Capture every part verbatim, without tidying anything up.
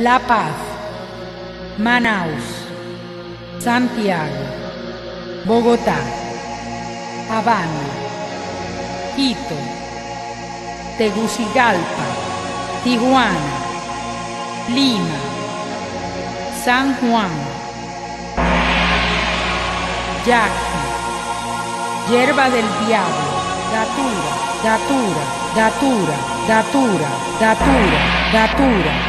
La Paz, Manaus, Santiago, Bogotá, Habana, Quito, Tegucigalpa, Tijuana, Lima, San Juan, Yacto, Hierba del Diablo, Datura, Datura, Datura, Datura, Datura, Datura.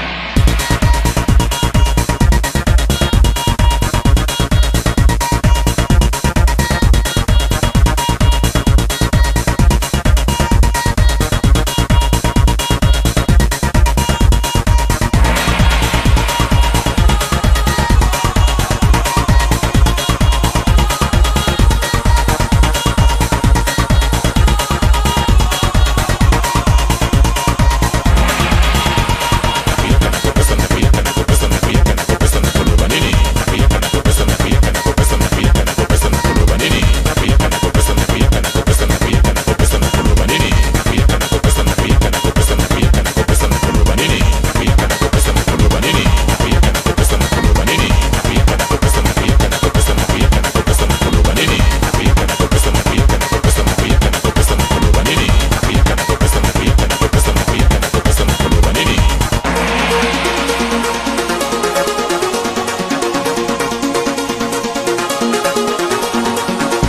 Hierba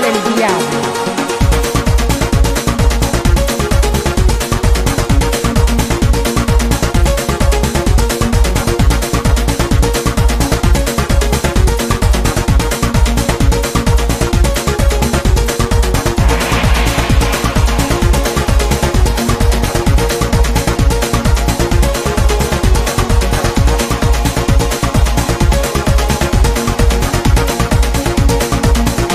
del Diablo. Bogotá,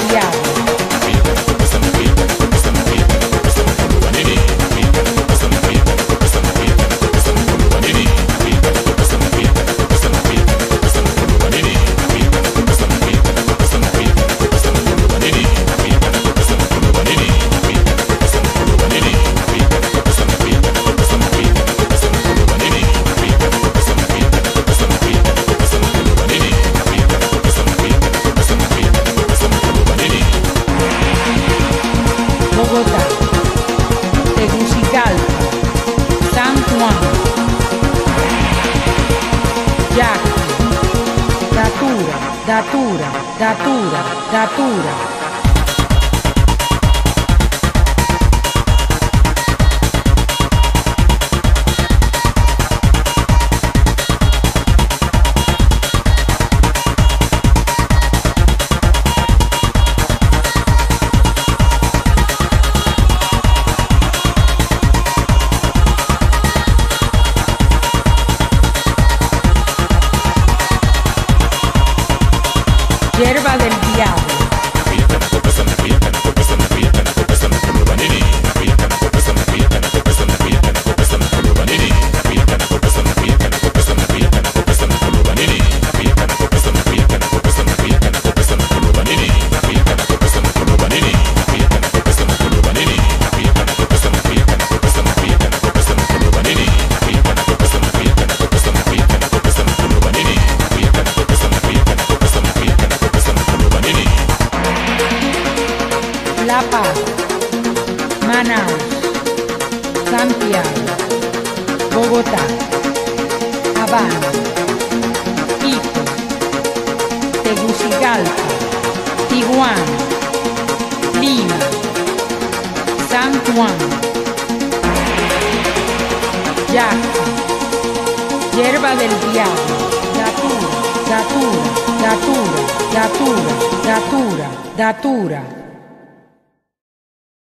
Tegucigalpa, San Juan, Yacto, Datura, Datura, Datura, Datura. Hierba del Diablo. La Paz, Manaus, Santiago, Bogotá, Habana, Quito, Tegucigalpa, Tijuana, Lima, San Juan, Yacto, Hierba del Diablo, Datura, Datura, Datura, Datura, Datura, Datura.